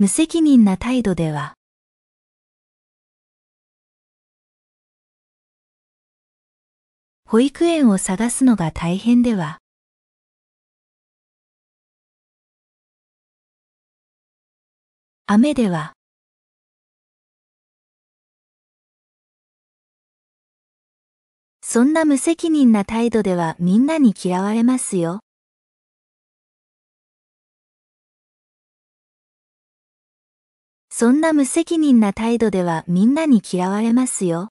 無責任な態度では、保育園を探すのが大変では、雨では、そんな無責任な態度ではみんなに嫌われますよ。そんな無責任な態度ではみんなに嫌われますよ。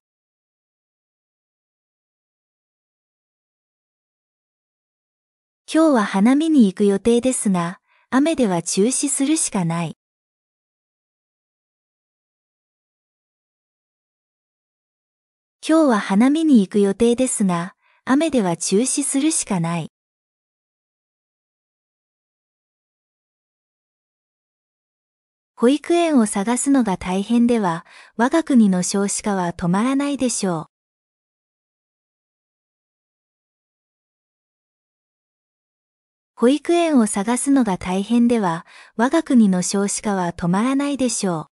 今日は花見に行く予定ですが、雨では中止するしかない。今日は花見に行く予定ですが、雨では中止するしかない。保育園を探すのが大変では、我が国の少子化は止まらないでしょう。保育園を探すのが大変では、我が国の少子化は止まらないでしょう。